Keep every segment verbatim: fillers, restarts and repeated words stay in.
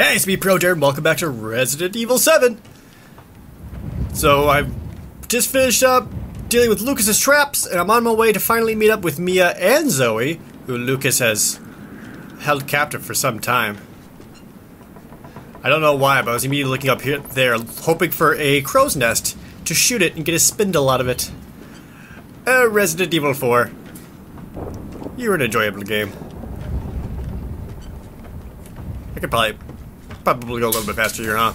Hey, it's me, ProJared, and welcome back to Resident Evil seven! So, I've just finished up dealing with Lucas's traps, and I'm on my way to finally meet up with Mia and Zoe, who Lucas has held captive for some time. I don't know why, but I was immediately looking up here, there, hoping for a crow's nest to shoot it and get a spindle out of it. Uh, Resident Evil four. You were an enjoyable game. I could probably... Probably go a little bit faster here, huh? I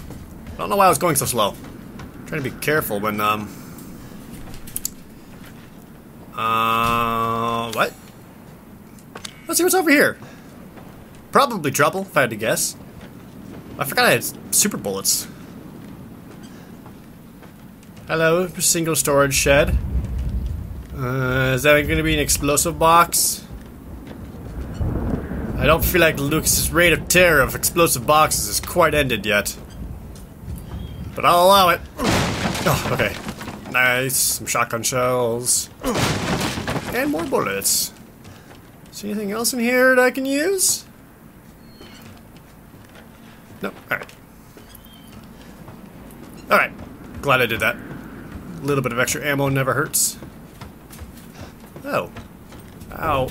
don't know why I was going so slow. I'm trying to be careful when, um... Uh... What? Let's see what's over here. Probably trouble, if I had to guess. I forgot I had super bullets. Hello, single storage shed. Uh, is that gonna be an explosive box? I don't feel like Lucas's reign of terror of explosive boxes is quite ended yet. But I'll allow it. Oh, okay. Nice. Some shotgun shells. And more bullets. Is there anything else in here that I can use? Nope. Alright. Alright. Glad I did that. A little bit of extra ammo never hurts. Oh. Ow.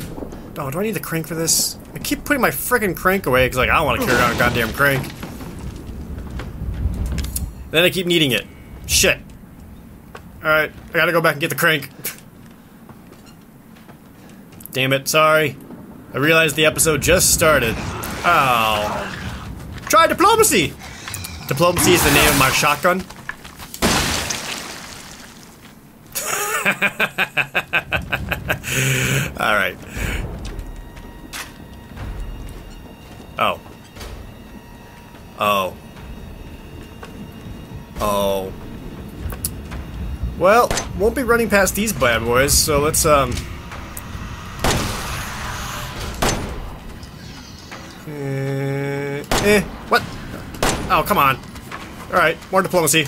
Oh, do I need the crank for this? I keep putting my frickin' crank away because, like, I don't want to carry around a goddamn crank. Then I keep needing it. Shit. Alright, I gotta go back and get the crank. Damn it, sorry. I realized the episode just started. Ow. Try diplomacy! Diplomacy is the name of my shotgun. Alright. Oh. Oh. Oh. Well, won't be running past these bad boys, so let's, um... Eh, eh, what? Oh, come on. Alright, more diplomacy.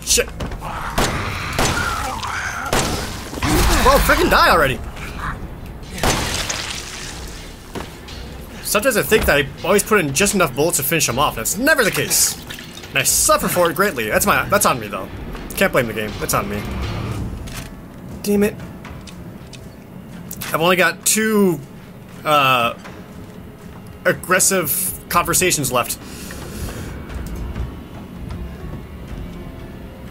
Shit. Whoa, freaking die already! Sometimes I think that I always put in just enough bullets to finish them off. That's never the case. And I suffer for it greatly. That's my that's on me though. Can't blame the game. That's on me. Damn it. I've only got two uh aggressive conversations left.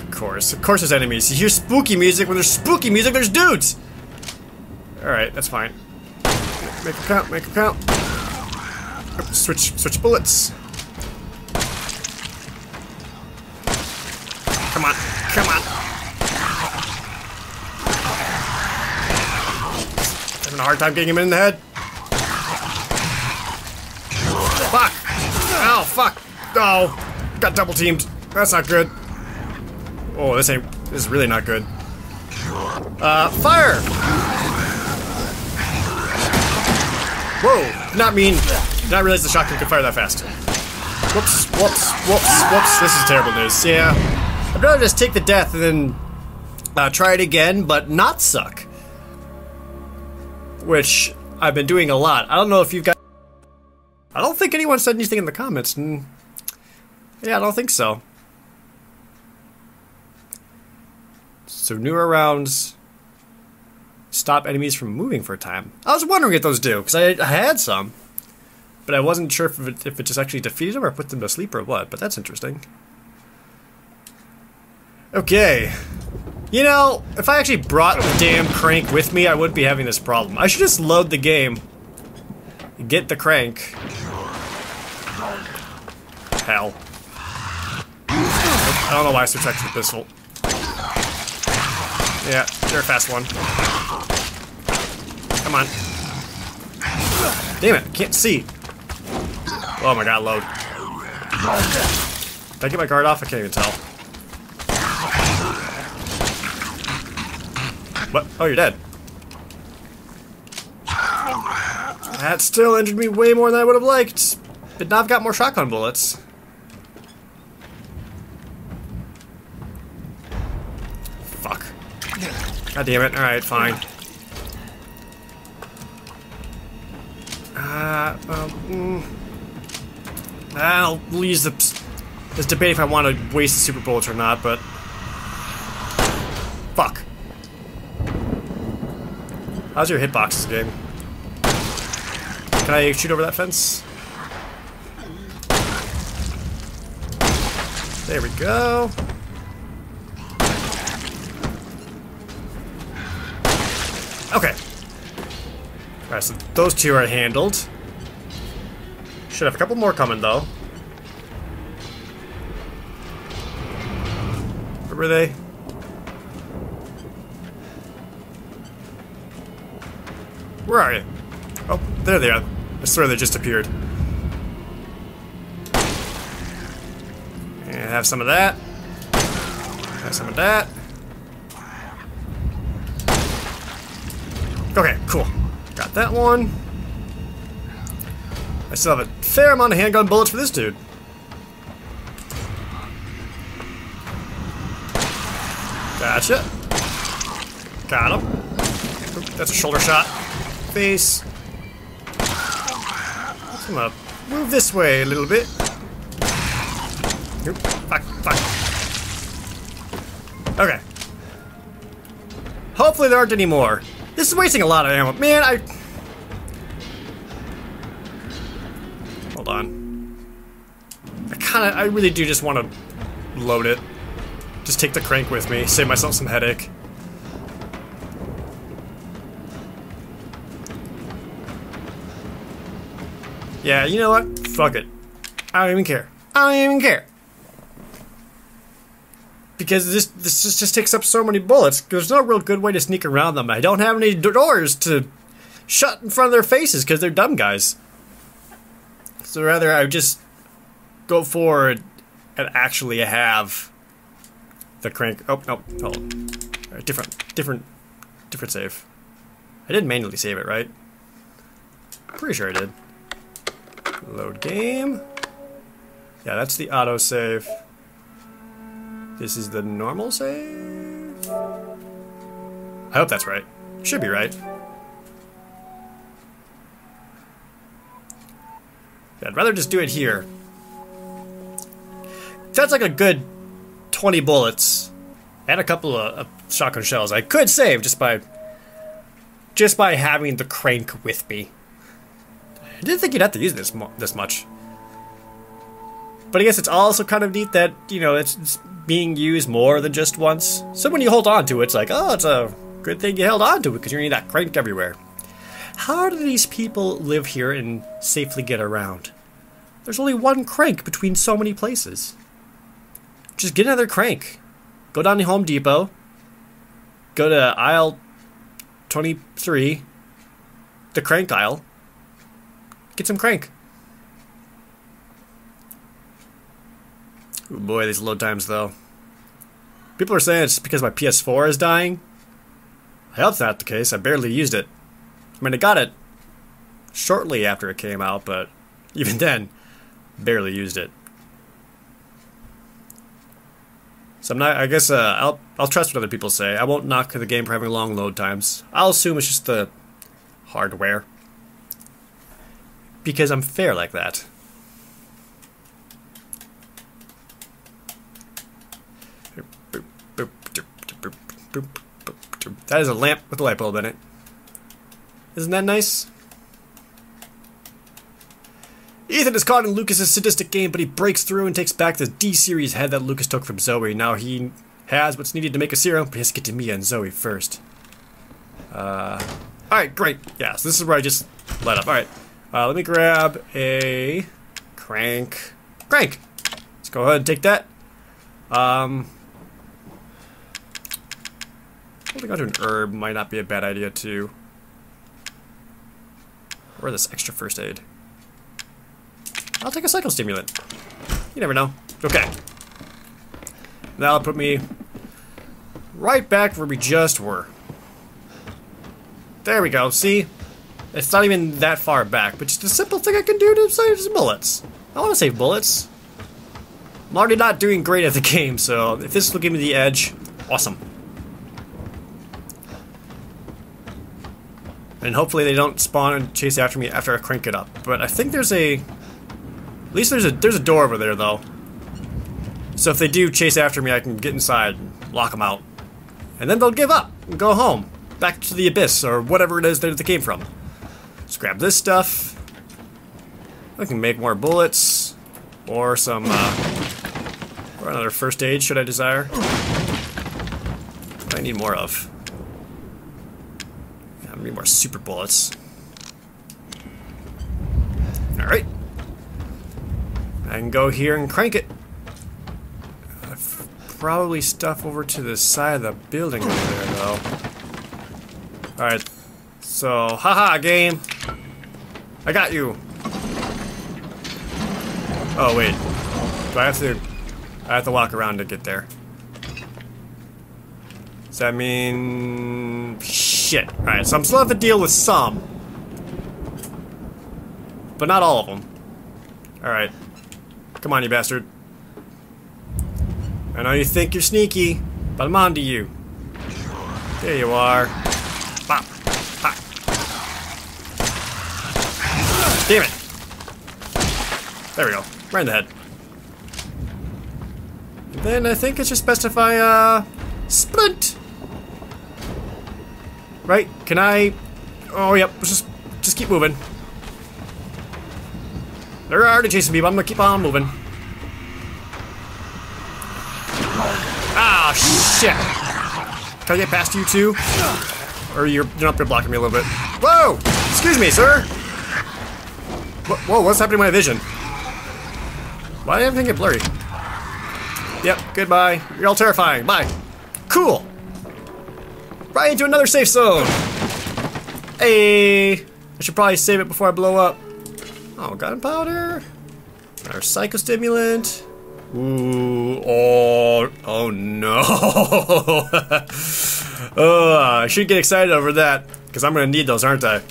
Of course. Of course there's enemies. You hear spooky music. When there's spooky music, there's dudes! Alright, that's fine. Make them count, make them count. Switch, switch bullets. Come on, come on. Having a hard time getting him in the head. Fuck. Oh, fuck. Oh, got double teamed. That's not good. Oh, this ain't, this is really not good. Uh, fire. Whoa, not mean. Did not realize the shotgun could fire that fast. Whoops, whoops, whoops, whoops. This is terrible news. Yeah. I'd rather just take the death and then uh, try it again, but not suck. Which I've been doing a lot. I don't know if you've got... I don't think anyone said anything in the comments. And yeah, I don't think so. So newer rounds stop enemies from moving for a time. I was wondering if those do, because I, I had some. But I wasn't sure if it, if it just actually defeated them or put them to sleep or what, but that's interesting. Okay. You know, if I actually brought the damn crank with me, I wouldn't be having this problem. I should just load the game. Get the crank. Hell. I don't know why I switched back to the pistol. Yeah, they're a fast one. Come on. Damn it, I can't see. Oh my god, load. Did I get my guard off? I can't even tell. What? Oh, you're dead. That still injured me way more than I would have liked. But now I've got more shotgun bullets. Fuck. God damn it. Alright, fine. Uh, well, mm, I'll use the. This debate if I want to waste the super bullets or not, but. Fuck. How's your hitbox this game? Can I shoot over that fence? There we go. Okay. Alright, so those two are handled. Should have a couple more coming, though. Where were they? Where are you? Oh, there they are. I swear they just appeared. And have some of that. Have some of that. Okay, cool. Got that one. I still have a fair amount of handgun bullets for this dude. Gotcha. Got him. That's a shoulder shot. Face. I'm gonna move this way a little bit. Oop, fuck, fuck. Okay. Hopefully there aren't any more. This is wasting a lot of ammo. Man, I... Hold on. I kinda... I really do just want to load it. Just take the crank with me. Save myself some headache. Yeah, you know what? Fuck it. I don't even care. I don't even care. Because this this just, just takes up so many bullets. There's no real good way to sneak around them. I don't have any doors to shut in front of their faces because they're dumb guys. So rather I just go forward and actually have the crank. Oh no, hold on. Right, different, different, different save. I didn't manually save it, right? Pretty sure I did. Load game. Yeah, that's the auto save. This is the normal save. I hope that's right. Should be right. Yeah, I'd rather just do it here. That's like a good twenty bullets and a couple of, of shotgun shells. I could save just by just by having the crank with me. I didn't think you'd have to use this mu this much. But I guess it's also kind of neat that, you know, it's, it's being used more than just once. So when you hold on to it, it's like, oh, it's a good thing you held on to it because you need that crank everywhere. How do these people live here and safely get around? There's only one crank between so many places. Just get another crank. Go down to Home Depot. Go to aisle twenty-three. The crank aisle. Get some crank. Oh boy, these load times though. People are saying it's because my P S four is dying. I hope that's not the case. I barely used it. I mean, I got it shortly after it came out, but even then, barely used it. So I'm not. I guess uh, I'll I'll trust what other people say. I won't knock the game for having long load times. I'll assume it's just the hardware. Because I'm fair like that. That is a lamp with a light bulb in it. Isn't that nice? Ethan is caught in Lucas's sadistic game, but he breaks through and takes back the D series head that Lucas took from Zoe. Now he has what's needed to make a serum, but he has to get to Mia and Zoe first. Uh, Alright, great. Yeah, so this is where I just let up. Alright. Uh, let me grab a crank. Crank! Let's go ahead and take that. Um, holding onto an herb might not be a bad idea, too. Or this extra first aid. I'll take a cycle stimulant. You never know. Okay. That'll put me right back where we just were. There we go. See? It's not even that far back, but just a simple thing I can do to save some bullets. I want to save bullets. I'm already not doing great at the game, so if this will give me the edge, awesome. I and hopefully they don't spawn and chase after me after I crank it up. But I think there's a, at least there's a there's a door over there though. So if they do chase after me, I can get inside, and lock them out, and then they'll give up and go home, back to the abyss or whatever it is that they came from. Let's grab this stuff. I can make more bullets, or some, uh, or another first aid should I desire. What do I need more of? I need more super bullets. Alright. I can go here and crank it. Probably stuff over to the side of the building over there, though. Alright. So, haha, game! I got you! Oh, wait. Do I have to... I have to walk around to get there. Does that mean... Shit. Alright, so I'm still have to deal with some. But not all of them. Alright. Come on, you bastard. I know you think you're sneaky, but I'm on to you. There you are. Pop. Pop. Damn it. There we go. Right in the head. And then I think it's just best if I, uh, sprint. Right? Can I? Oh, yep. Let's just, just keep moving. They're already chasing me, but I'm gonna keep on moving. Ah, shit! Can I get past you two? Or you're, you're up there blocking me a little bit. Whoa! Excuse me, sir! Whoa, what's happening to my vision? Why did everything get blurry? Yep, goodbye. You're all terrifying. Bye. Cool! Right into another safe zone! Hey! I should probably save it before I blow up. Oh, gunpowder. Our psychostimulant. Ooh, oh, oh no. uh, I should get excited over that, because I'm going to need those, aren't I?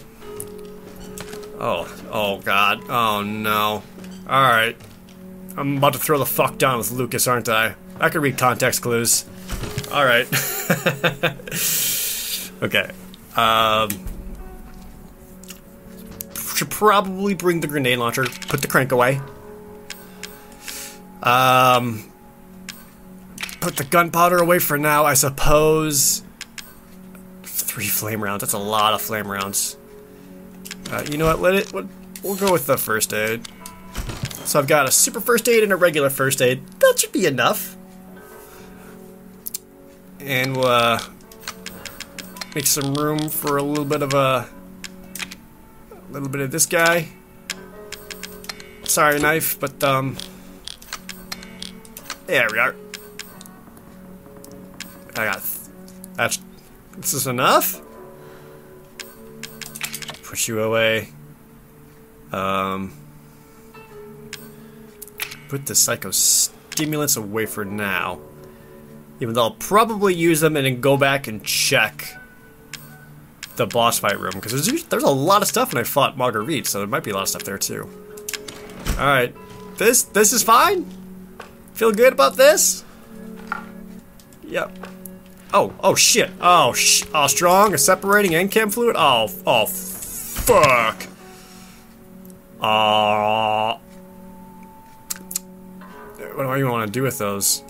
Oh, oh god, oh no. Alright, I'm about to throw the fuck down with Lucas, aren't I? I can read context clues. Alright. Okay. Um, should probably bring the grenade launcher, put the crank away. Um, put the gunpowder away for now, I suppose. Three flame rounds, that's a lot of flame rounds. Uh, you know what, let it, what, we'll go with the first aid. So I've got a super first aid and a regular first aid. That should be enough. And we'll, uh, make some room for a little bit of a, a little bit of this guy. Sorry, knife, but, um... There we are. I got... Th that's... This is enough? Push you away. Um... Put the psychostimulants away for now. Even though I'll probably use them and then go back and check the boss fight room. Because there's, there's a lot of stuff when I fought Marguerite, so there might be a lot of stuff there too. Alright. This... This is fine? Feel good about this? Yep. Oh, oh shit. Oh, sh oh strong, a separating and chem fluid? Oh, oh, fuck. Uh, what do I even want to do with those?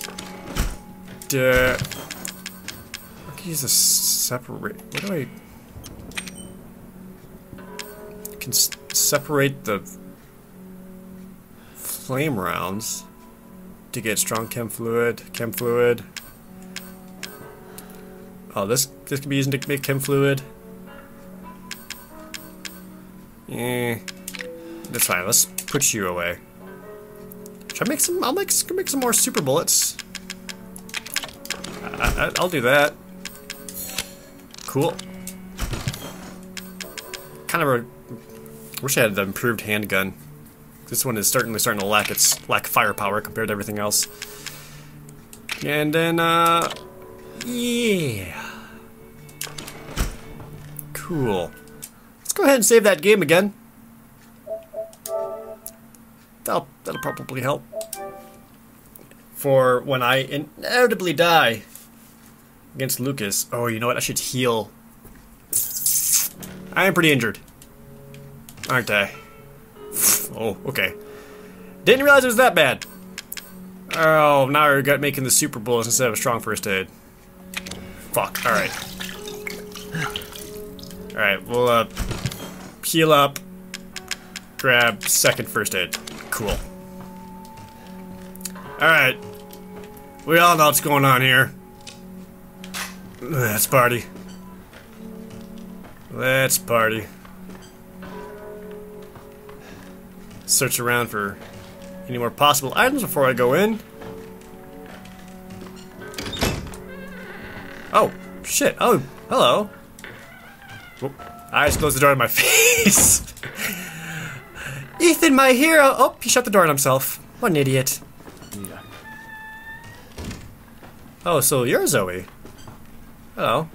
Duh. I can use a separate. What do I. I can s separate the flame rounds. To get strong chem fluid, chem fluid. Oh, this this can be used to make chem fluid. Eh, that's fine. Let's put you away. Should I make some? I'll make make some more super bullets. I, I, I'll do that. Cool. Kind of a, wish I had the improved handgun. This one is certainly starting to lack its lack of firepower compared to everything else. And then, uh, yeah, cool. Let's go ahead and save that game again. That'll that'll probably help for when I inevitably die against Lucas. Oh, you know what? I should heal. I am pretty injured. Aren't I? Oh, okay. Didn't realize it was that bad. Oh, now I regret making the super bullets instead of a strong first aid. Fuck, alright. Alright, we'll, uh, heal up, grab second first aid. Cool. Alright. We all know what's going on here. Let's party. Let's party. Search around for any more possible items before I go in. Oh, shit. Oh, hello. Whoop. I just closed the door in my face. Ethan, my hero. Oh, he shut the door on himself. What an idiot. Yeah. Oh, so you're Zoe. Hello.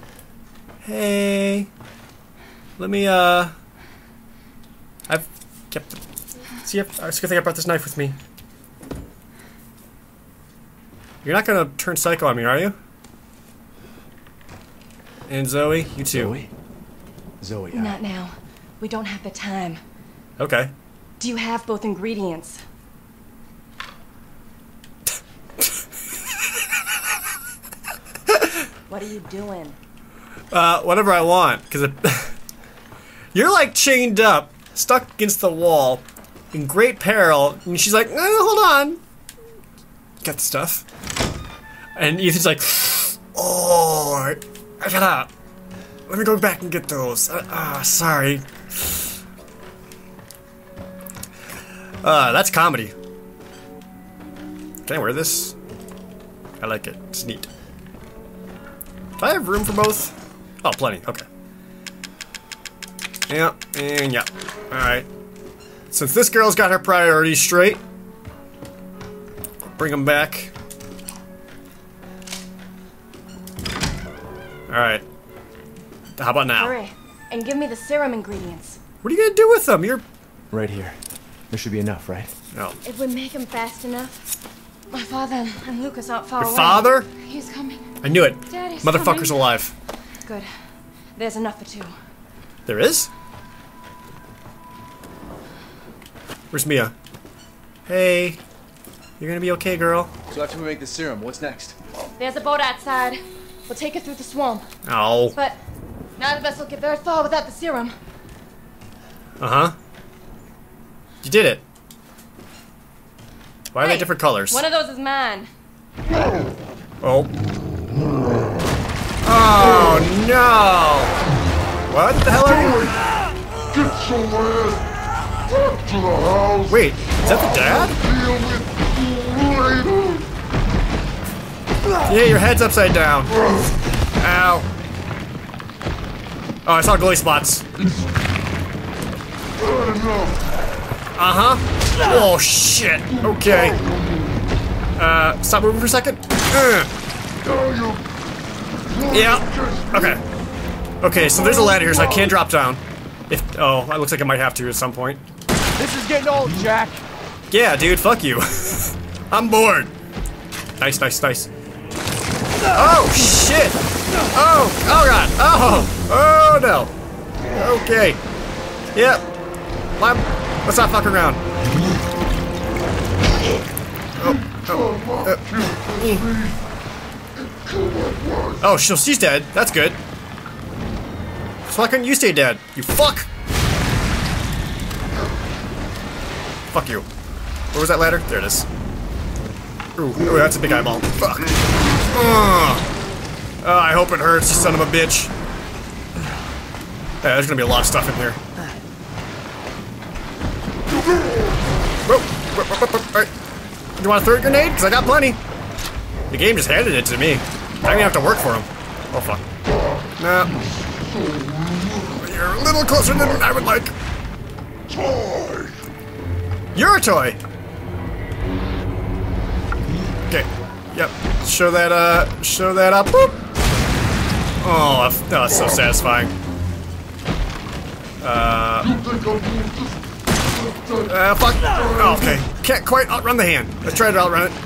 Hey. Let me, uh... I've kept... See, it's a good thing I brought this knife with me. You're not gonna turn psycho on me, are you? And Zoe, you too. Zoe? Zoe, I... Not now. We don't have the time. Okay. Do you have both ingredients? What are you doing? Uh, whatever I want, because it... You're like chained up, stuck against the wall, in great peril, and she's like, eh, hold on. Got the stuff. And Ethan's like, oh, I gotta, let me go back and get those. Ah, uh, sorry. Uh, that's comedy. Can I wear this? I like it, it's neat. Do I have room for both? Oh, plenty, okay. Yeah, and yeah, all right. Since this girl's got her priorities straight, bring them back. All right. How about now? Hurry, and give me the serum ingredients. What are you gonna do with them? You're right here. There should be enough, right? No. Oh. If we make them fast enough, my father and Lucas aren't far away. Your father? He's coming. I knew it. Daddy's Motherfucker's coming. Alive. Good. There's enough for two. There is? Where's Mia? Hey, you're gonna be okay, girl. So after we make the serum, what's next? There's a boat outside. We'll take it through the swamp. Oh. But none of us will get very far without the serum. Uh-huh. You did it. Why hey, are they different colors? One of those is mine. Oh. Oh. Oh, no. What the hell are you? Get your ass. Wait, is that the dad? Yeah, your head's upside down. Ow. Oh, I saw glowy spots. Uh-huh. Oh, shit. Okay. Uh, stop moving for a second. Yeah. Okay. Okay, so there's a ladder here, so I can drop down. If, oh, it looks like I might have to at some point. This is getting old, Jack. Yeah, dude, fuck you. I'm bored. Nice, nice, nice. Oh, shit. Oh, oh, God. Oh, oh, no. Okay. Yep. Yeah. Let's not fuck around. Oh, oh. Uh. Oh, she's dead. That's good. So why couldn't you stay dead? You fuck. Fuck you. Where was that ladder? There it is. Ooh, ooh, that's a big eyeball. Fuck. Oh, I hope it hurts, you son of a bitch. Yeah, there's gonna be a lot of stuff in here. Whoa. Do you want a third grenade? Because I got plenty. The game just handed it to me. I don't even have to work for him. Oh, fuck. Nah. You're a little closer than I would like. You're a toy! Okay. Yep. Show that, uh, show that up. Boop. Oh, oh, that's so satisfying. Uh. Uh, fuck. Oh, okay. Can't quite outrun the hand. Let's try to outrun it.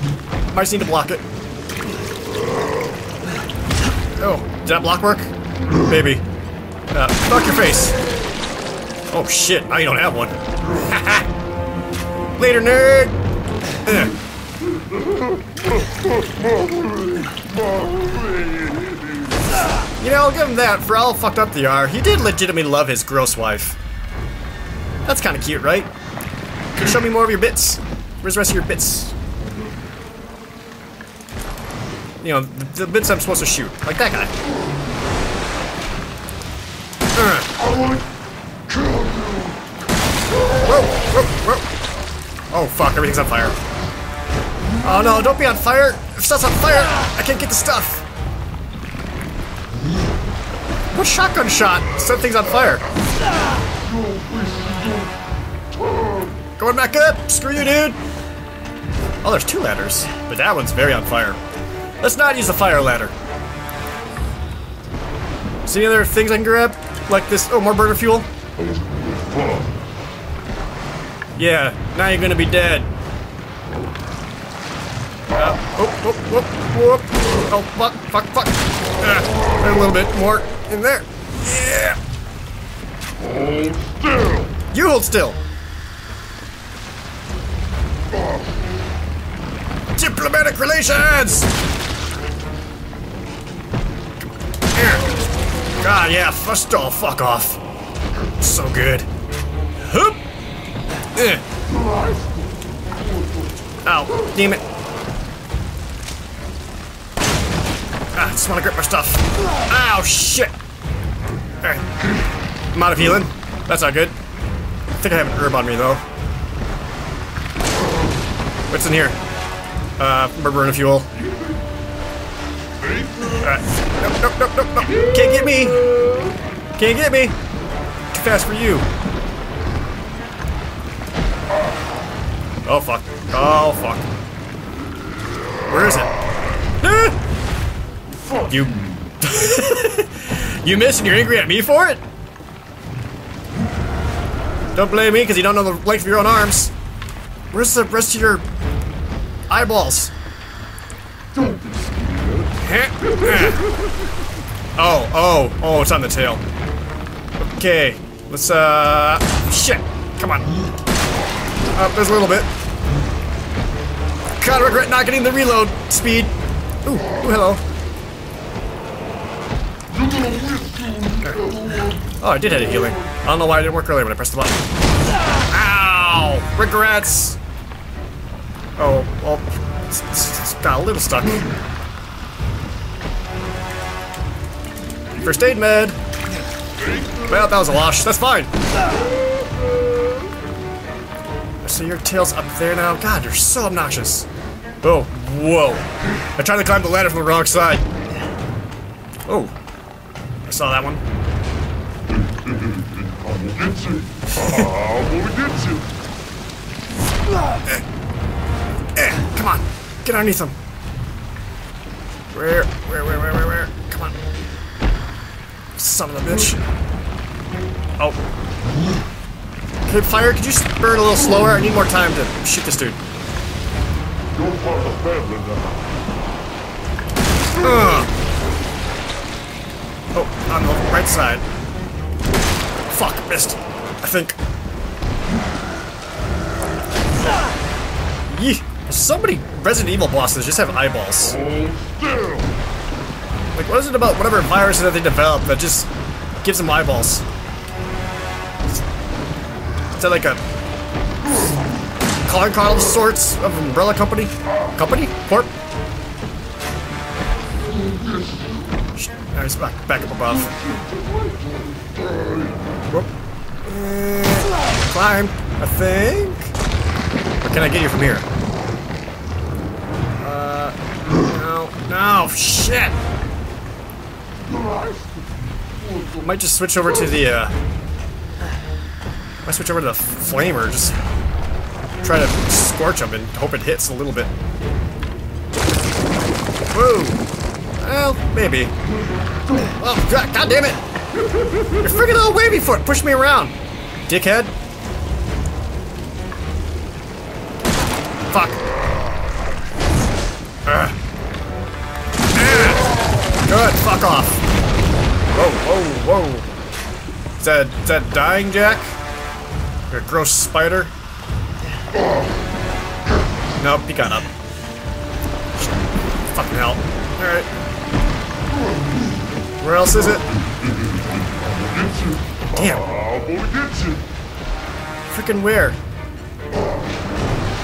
Might need to block it. Oh, did that block work? Maybe. Uh, fuck your face. Oh shit, now you don't have one. Later, nerd! You know, I'll give him that for how fucked up they are. He did legitimately love his gross wife. That's kind of cute, right? Show me more of your bits. Where's the rest of your bits? You know, the, the bits I'm supposed to shoot. Like that guy. I want to kill you. Whoa, whoa, whoa. Oh, fuck. Everything's on fire. Oh, no. Don't be on fire. If stuff's on fire, I can't get the stuff. What shotgun shot? Set things on fire. Going back up. Screw you, dude. Oh, there's two ladders. But that one's very on fire. Let's not use the fire ladder. See any other things I can grab? Like this. Oh, more burner fuel. Yeah, now you're gonna be dead. Uh, oh, oh, oh, oh, oh, fuck, fuck, fuck. Uh, a little bit more in there. Yeah. Hold still. You hold still. Diplomatic relations. Here. God, yeah. First all, fuck off. So good. Hup. Uh. Ow, damn it. Ah, I just want to grip my stuff. Ow, shit. Alright. I'm out of healing. That's not good. I think I have an herb on me, though. What's in here? Uh, burner fuel. Uh, nope, nope, nope, nope, nope. Can't get me. Can't get me. Too fast for you. Oh fuck! Oh fuck! Where is it? Ah! Fuck you! You missed, and you're angry at me for it? Don't blame me, because you don't know the length of your own arms. Where's the rest of your eyeballs? Don't be scared. Oh, oh, oh! It's on the tail. Okay, let's uh. Shit! Come on. Up, there's a little bit. Kind of regret not getting the reload speed. Ooh, ooh, hello. Right. Oh, I did have a healing. I don't know why it didn't work earlier when I pressed the button. Ow! Regrets! Oh, well, it's, it's got a little stuck. First aid med. Well, that was a wash. That's fine. So your tail's up there now. God, you're so obnoxious. Oh, whoa. I tried to climb the ladder from the wrong side. Oh. I saw that one. I will get you. I will get you. Eh. Eh. Come on. Get underneath him. Where? Where, where, where, where, where? Come on. Son of a bitch. Oh. Could fire, could you burn a little slower? I need more time to shoot this dude. You're part of the family now. Ugh. Oh, on the right side. Fuck, missed. I think. Yee. So many Resident Evil bosses just have eyeballs. Like, what is it about whatever virus that they develop that just gives them eyeballs? Is that like a con con of sorts of Umbrella company? Company? Corp? Alright, it's back, back up above. Uh, climb, I think. Or can I get you from here? Uh, no, no, shit! Might just switch over to the, uh... I switch over to the flamer, just try to scorch him and hope it hits a little bit. Whoa! Well, maybe. Oh, god, god damn it! Your freaking little wavy foot pushed me around, dickhead! Fuck. Uh. Uh. Good, fuck off. Whoa, whoa, whoa. Is that, is that dying, Jack? You're a gross spider. Nope, he got up. Fucking hell. Alright. Where else is it? Damn. Freaking where?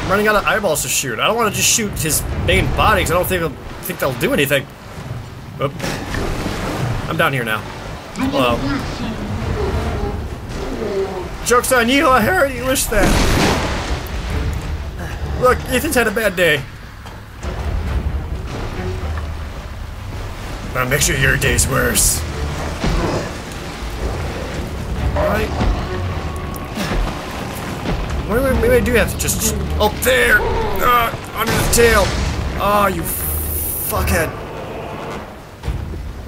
I'm running out of eyeballs to shoot. I don't want to just shoot his main body because I don't think they'll, think they'll do anything. Oop. I'm down here now. Hello. Joke's on you, I already wish that. Look, Ethan's had a bad day. Now make sure your day's worse. Alright. Maybe, maybe I do have to just... Oh, there! Ah, under the tail! Oh, you fuckhead.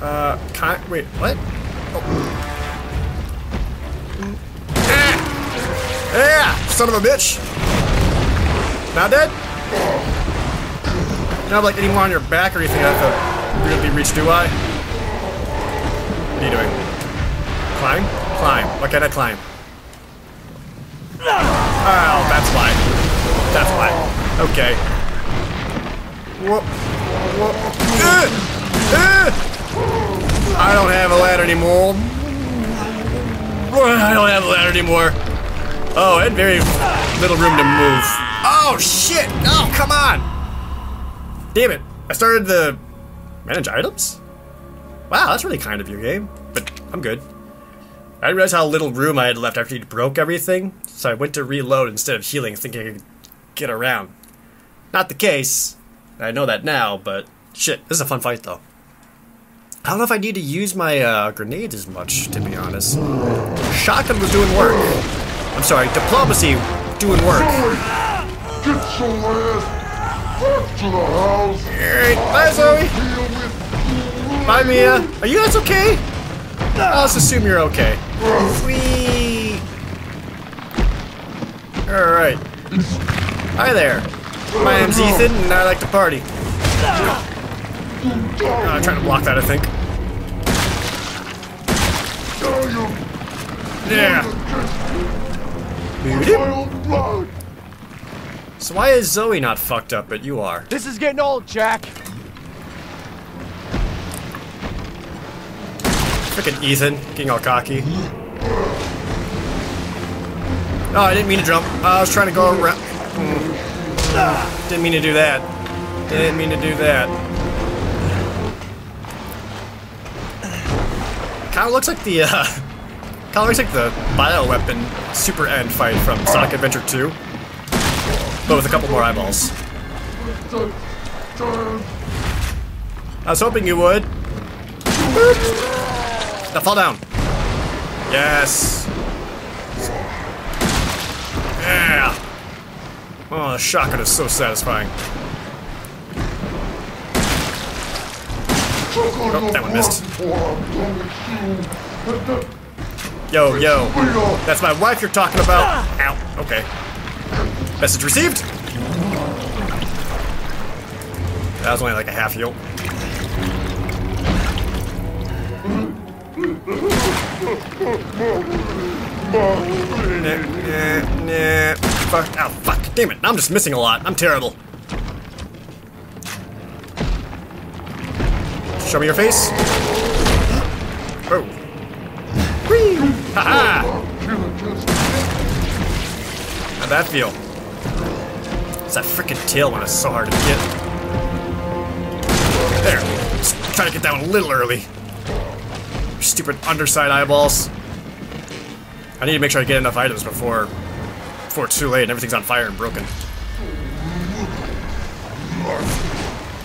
Uh, can't... Wait, what? Oh. Yeah! Son of a bitch! Not dead? You don't have, like, anyone on your back or anything I have to really reach, do I? What are you doing? Climb? Climb. Why can't I climb? Oh, that's why. That's why. Okay. Whoop. Whoop. Uh, uh. I don't have a ladder anymore. I don't have a ladder anymore. Oh, and very little room to move. Oh, shit! No, come on! Damn it. I started the... Manage items? Wow, that's really kind of your game. But I'm good. I didn't realize how little room I had left after you broke everything, so I went to reload instead of healing, thinking I could get around. Not the case. I know that now, but shit, this is a fun fight, though. I don't know if I need to use my uh, grenades as much, to be honest. Shotgun was doing work. I'm sorry, diplomacy doing work. Zoe, get your ass back to the house. Alright, bye Zoe. Bye Mia. Are you guys okay? I'll just assume you're okay. Whee. Alright. Hi there. My name's Ethan and I like to party. Oh, I'm trying to block that, I think. Yeah. So why is Zoe not fucked up, but you are? This is getting old, Jack. Frickin' Ethan, getting all cocky. Oh, I didn't mean to jump. I was trying to go around. Mm. Didn't mean to do that. Didn't mean to do that. Kinda looks like the, uh... Kinda looks like the bioweapon super end fight from Sonic Adventure two, but with a couple more eyeballs. I was hoping you would. Now fall down. Yes. Yeah. Oh, the shotgun is so satisfying. Oh, that one missed. Yo, yo, that's my wife you're talking about. Ow, okay. Message received. That was only like a half heal. Nah, nah, nah. Fuck, ow, fuck, damn it. I'm just missing a lot. I'm terrible. Show me your face. Oh. Haha! How'd that feel? It's that frickin' tail one is so hard to get. There. Just trying to get that one a little early. Stupid underside eyeballs. I need to make sure I get enough items before, before it's too late and everything's on fire and broken.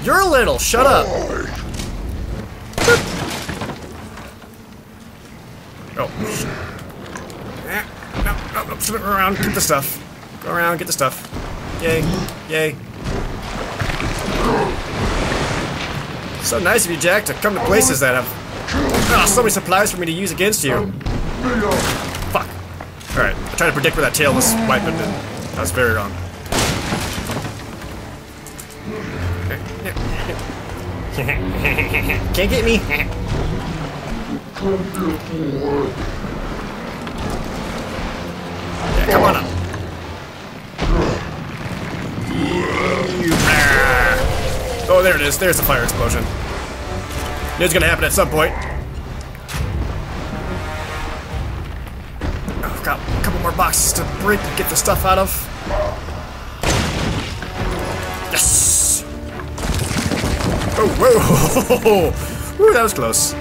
You're little! Shut up! Oh. Eh, no, no, no, flip around, get the stuff. Go around, get the stuff. Yay, yay. So nice of you, Jack, to come to places that have oh, so many supplies for me to use against you. Fuck. Alright, I tried to predict where that tail was wiping, and I was very wrong. Can't get me. Yeah, come on up. Oh, there it is. There's the fire explosion. It's gonna happen at some point. I've got a couple more boxes to break and get the stuff out of. Yes! Oh, whoa! Ooh, that was close.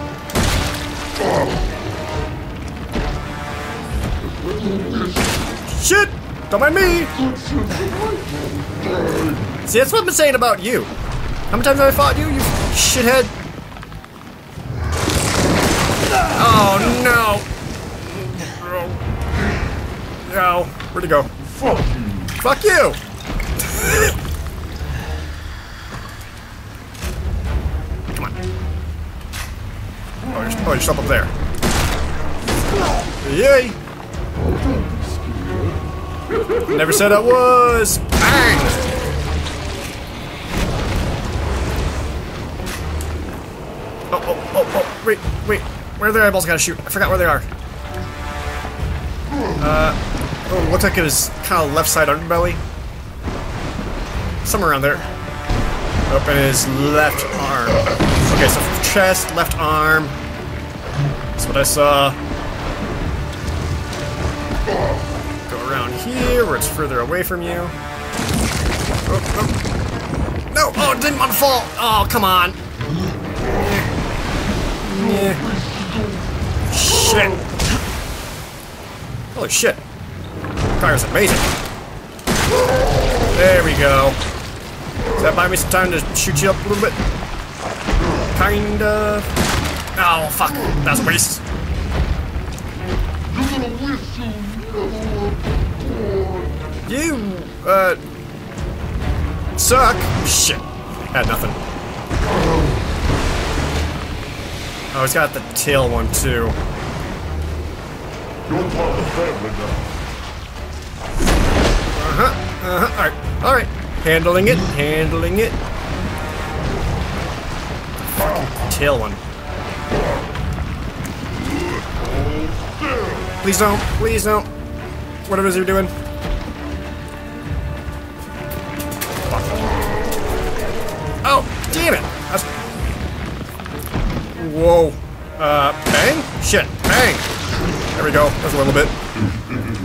Shit! Don't mind me! See, that's what I've been saying about you. How many times have I fought you, you shithead? Oh, no. No. Where'd he go? Fuck you. Fuck you! Come on. Oh, you're, oh, you're still up there. Yay! Never said I was. Bang! Oh, oh, oh, oh, wait, wait. Where are the eyeballs gotta shoot? I forgot where they are. Uh, oh, it looks like it was kind of left side underbelly. Somewhere around there. Open his left arm. Okay, so chest, left arm. That's what I saw. Go around here where it's further away from you. Oh, oh. No! Oh, it didn't want to fall! Oh, come on! Yeah. Shit! Holy shit! Fire's amazing! There we go. Does that buy me some time to shoot you up a little bit? Kinda. Oh, fuck. That was a waste. You, uh, suck. Shit. Had nothing. Oh, he's got the tail one, too. You're part of the family now. Uh-huh. Uh-huh. Alright. Alright. Handling it. Handling it. Fucking tail one. Please don't. Please don't. Whatever it is you're doing. Oh, damn it! That's... Whoa. Uh, bang? Shit, bang! There we go, that's a little bit. I'm gonna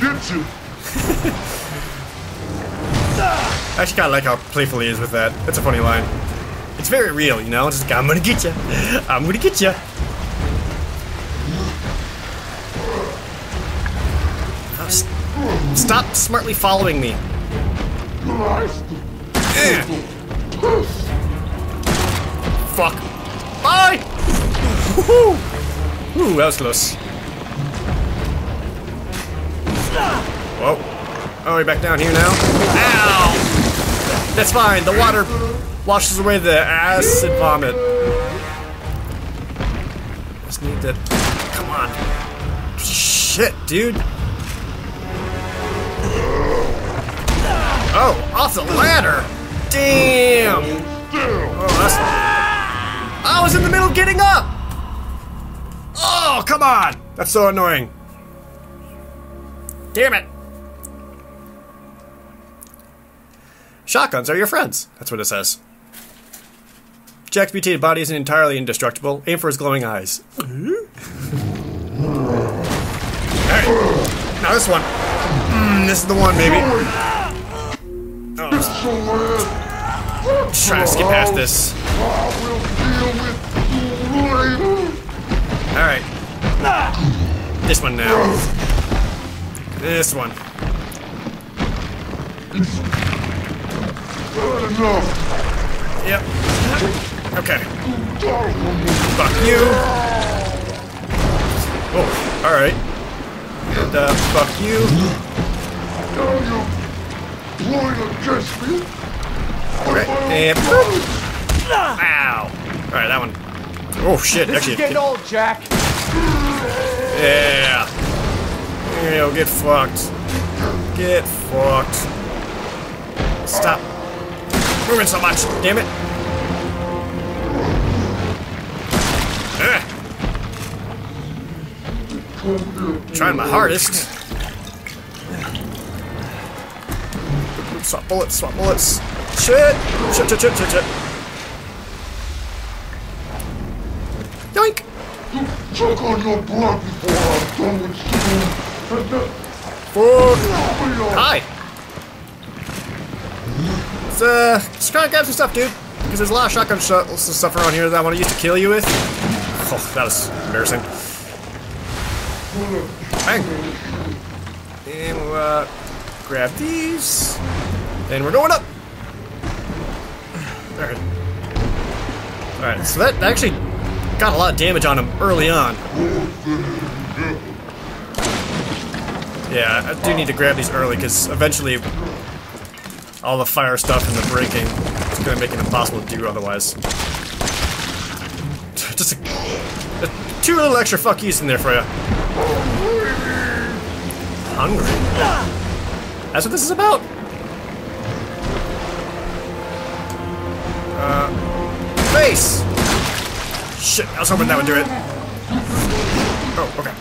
get you! I actually kinda like how playful he is with that. That's a funny line. It's very real, you know? It's like, I'm gonna get you! I'm gonna get you! Oh, stop smartly following me. Yeah. Fuck. Bye! Woohoo! Ooh, that was close. Whoa. Oh, we're back down here now? Ow! That's fine, the water washes away the acid vomit. Just need to... Come on. Shit, dude. Oh, off the ladder! Damn! Oh, that's... I was in the middle of getting up! Oh, come on! That's so annoying. Damn it! Shotguns are your friends. That's what it says. Jack's mutated body isn't entirely indestructible. Aim for his glowing eyes. Alright. Now this one. Mm, this is the one, baby. Oh. Just trying to skip past this. Alright. This one now. This one. Yep. Okay. Fuck you. Oh, alright. And, uh, fuck you. Okay, and... Ow! Alright, that one. Oh, shit, this actually... This is getting old, Jack! Yeah! Yo, get fucked. Get fucked. Stop moving so much, damn it! Ugh. I'm trying my hardest. Swap bullets, swap bullets. Shit! Shit, shit, shit, shit, shit. Yoink! You took on your blood before I'm done with you. Fuck! Hi! Let's, uh, just trying to grab some stuff, dude. Because there's a lot of shotgun sh stuff around here that I want to use to kill you with. Oh, that was embarrassing. Bang! And we'll, uh, grab these. And we're going up! Alright. Alright, so that actually got a lot of damage on him early on. Yeah, I do need to grab these early, because eventually all the fire stuff and the braking is going to make it impossible to do otherwise. Just a, a, two little extra fuck yous in there for you. Hungry? That's what this is about? Uh, face! Shit, I was hoping that would do it. Oh, okay.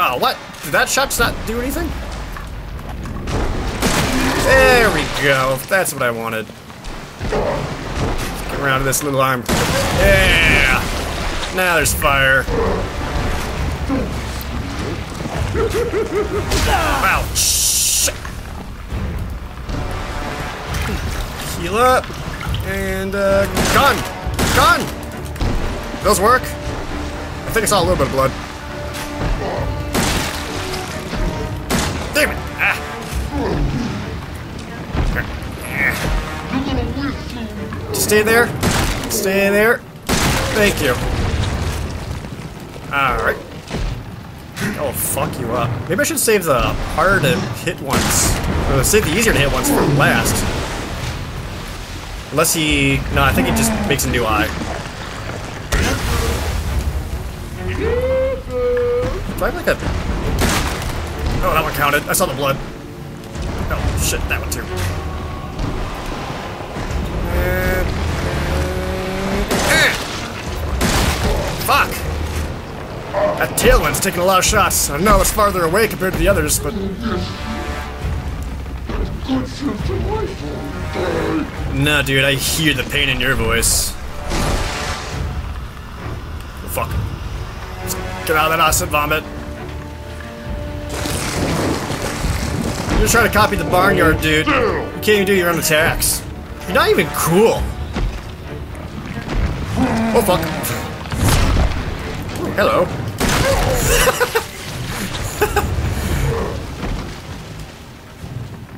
Oh, what? Did that shot just not do anything? There we go. That's what I wanted. Get around to this little arm. Yeah! Now there's fire. Wow, shit. Heal up. And, uh, gun! Gun! Those work? I think I saw a little bit of blood. Damn it! Ah. Just stay there. Stay there. Thank you. Alright. Oh, fuck you up. Maybe I should save the harder to hit ones. Or save the easier to hit ones for last. Unless he... No, I think he just makes a new eye. Do I have like a... Oh, that one counted. I saw the blood. Oh, shit, that one too. And... Fuck! That tailwind's taking a lot of shots. I know it's farther away compared to the others, but... No, dude, I hear the pain in your voice. Oh, fuck. Let's get out of that acid vomit. You're just trying to copy the barnyard, dude. You can't even do your own attacks. You're not even cool. Oh, fuck. Hello.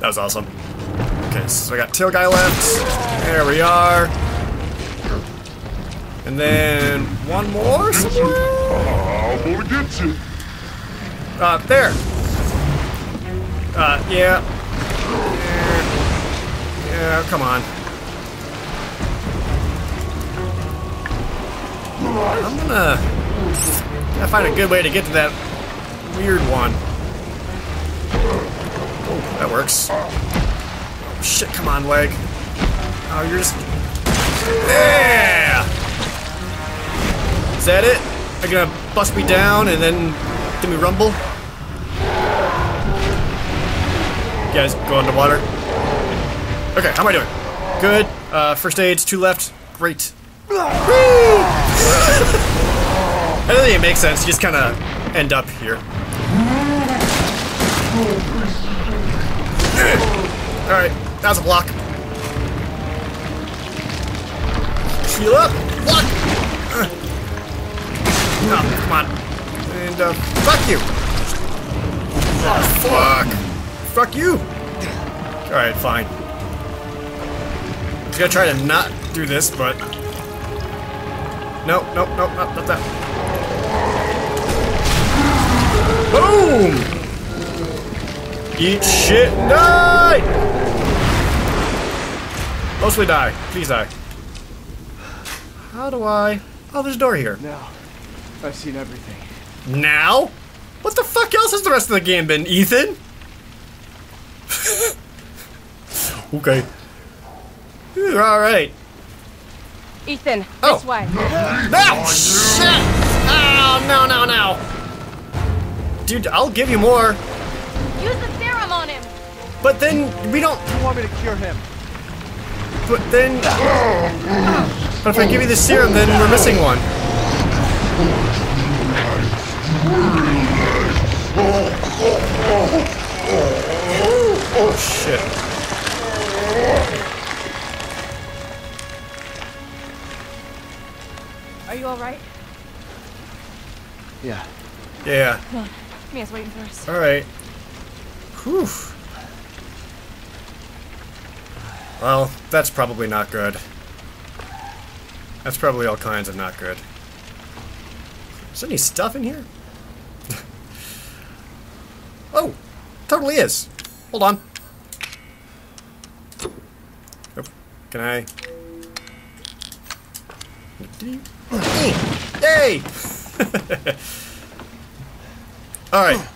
That was awesome. Okay, so I got Tail Guy left. There we are. And then one more somewhere? I'm gonna get you. Uh, there. Uh, yeah. Yeah, yeah, come on. I'm gonna... I find a good way to get to that weird one. Oh, that works. Oh, shit, come on, leg. Oh, you're just... Yeah! Is that it? They're gonna bust me down and then give me rumble? You guys go underwater? Okay, how am I doing? Good. Uh, first aid's two left. Great. I don't think it makes sense, you just kind of end up here. Alright, that was a block. Heal up! Block! No, come on. And, uh, fuck you! Oh, fuck! Fuck you! Alright, fine. I was gonna try to not do this, but... Nope, nope, nope, not, not that. Boom! Eat shit and die! Mostly die. Please die. How do I... Oh, there's a door here. Now, I've seen everything. Now? What the fuck else has the rest of the game been, Ethan? Okay. You're all right. Ethan, oh. This way. Ah, shit! Oh, no, no, no. Dude, I'll give you more. Use the serum on him. But then we don't. You want me to cure him? But then. But if I give you the serum, then we're missing one. Oh shit. Are you all right? Yeah. Yeah. Come on. Mia's waiting for us. All right. Whew. Well, that's probably not good. That's probably all kinds of not good. Is there any stuff in here? Oh, totally is. Hold on. Oh, can I? Hey! Hey! All right.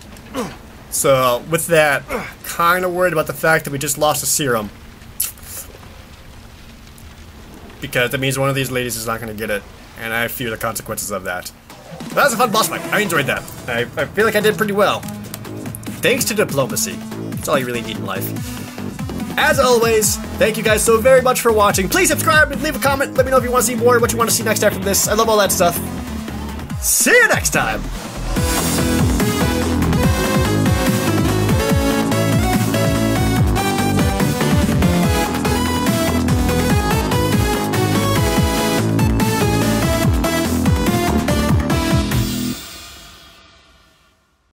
So with that, kind of worried about the fact that we just lost a serum. Because that means one of these ladies is not going to get it, and I fear the consequences of that. That was a fun boss fight. I enjoyed that. I, I feel like I did pretty well. Thanks to diplomacy. That's all you really need in life. As always, thank you guys so very much for watching. Please subscribe and leave a comment. Let me know if you want to see more, what you want to see next after this. I love all that stuff. See you next time.